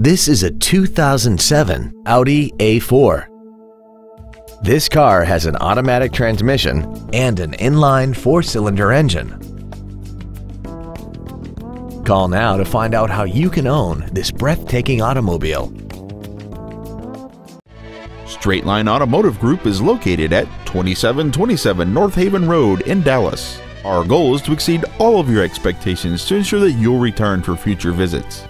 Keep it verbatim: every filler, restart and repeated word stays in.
This is a two thousand seven Audi A four. This car has an automatic transmission and an inline four-cylinder engine. Call now to find out how you can own this breathtaking automobile. Straight Line Automotive Group is located at twenty-seven twenty-seven Northaven Road in Dallas. Our goal is to exceed all of your expectations to ensure that you'll return for future visits.